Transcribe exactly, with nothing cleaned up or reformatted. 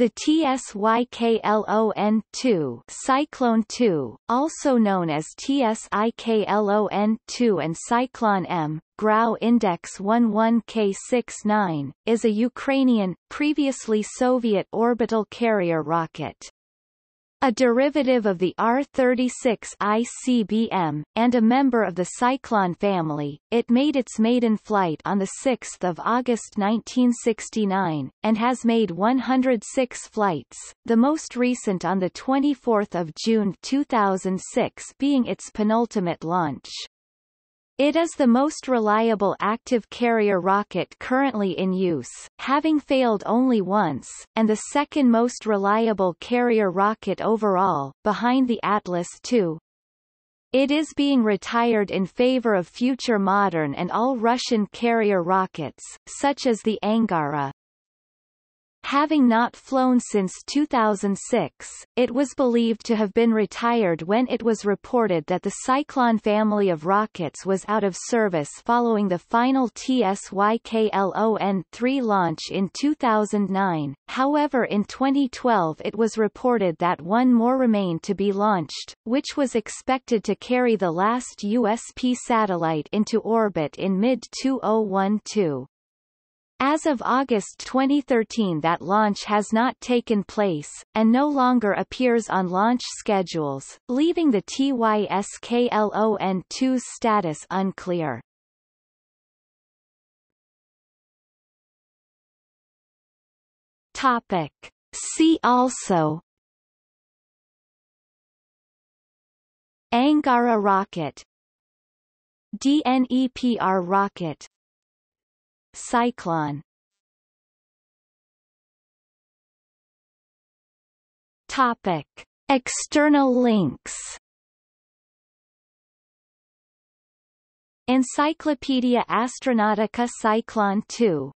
The Tsyklon two Cyclone two, also known as Tsyklon two and Tsyklon-M, G R A U Index one one K six nine, is a Ukrainian, previously Soviet orbital carrier rocket. A derivative of the R thirty-six I C B M, and a member of the Cyclone family, it made its maiden flight on the sixth of August nineteen sixty-nine, and has made one hundred six flights, the most recent on the twenty-fourth of June two thousand six being its penultimate launch. It is the most reliable active carrier rocket currently in use, having failed only once, and the second most reliable carrier rocket overall, behind the Atlas two. It is being retired in favor of future modern and all-Russian carrier rockets, such as the Angara. Having not flown since two thousand six, it was believed to have been retired when it was reported that the Tsyklon family of rockets was out of service following the final Tsyklon three launch in two thousand nine, however in twenty twelve it was reported that one more remained to be launched, which was expected to carry the last U S P satellite into orbit in mid two thousand twelve. As of August twenty thirteen, that launch has not taken place, and no longer appears on launch schedules, leaving the Tsyklon two's status unclear. Topic. See also: Angara rocket, D N E P R rocket, Cyclone. Topic. External links: Encyclopedia Astronautica Tsyklon two.